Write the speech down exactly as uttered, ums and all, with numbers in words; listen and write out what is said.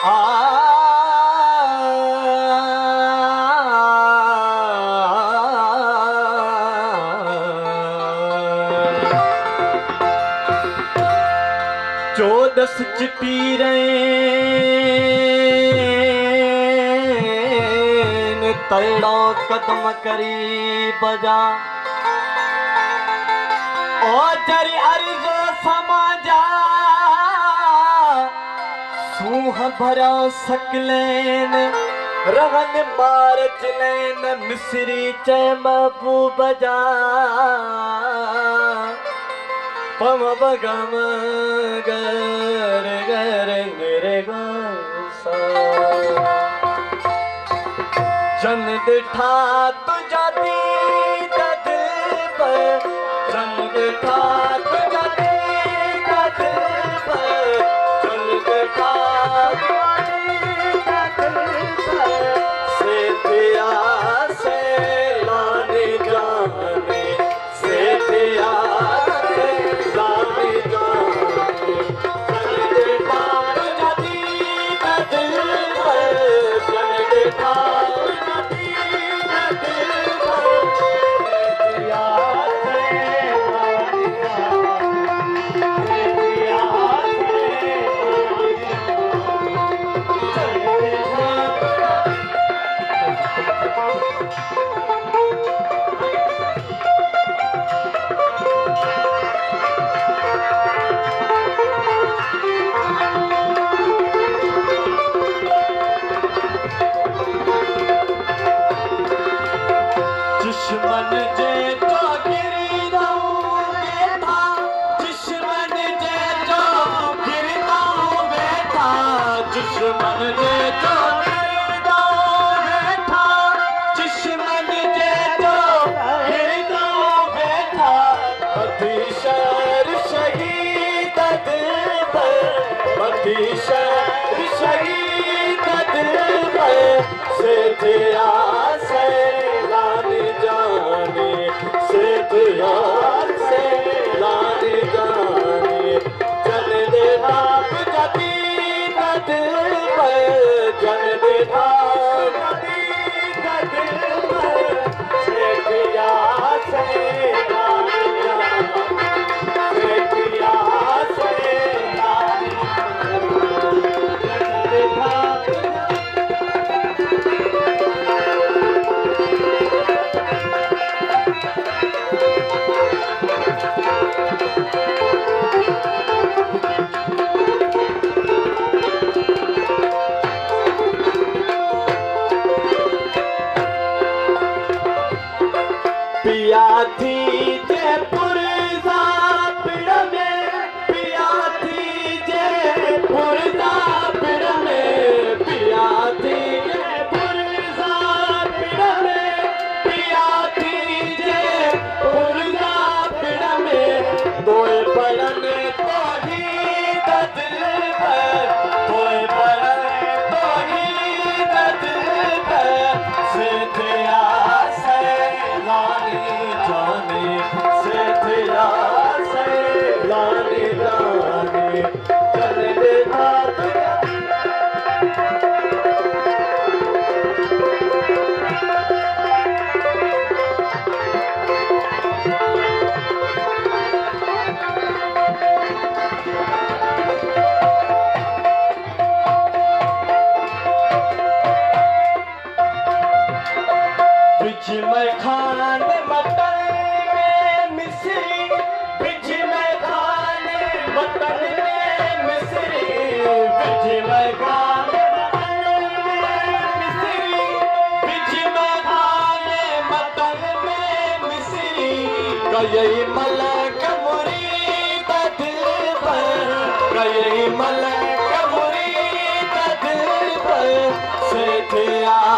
चौदस चिट्टी रैन तैड़ों कदम करी बजा ओ जरी अर्ज समाजा सूह भरा सकलेन रहन मार जलेन मिसरी चय महबूब जा पम बगम गर गर मेरे गोसा चंद था तुझा दीद दिल पर चंद था तुझा दीद दिल पर चंद था तुझा दीद पर से दिया से लाने जाने से दिया यही मलक मुरीद दिल पर यही मलक मुरीद दिल पर से थे आ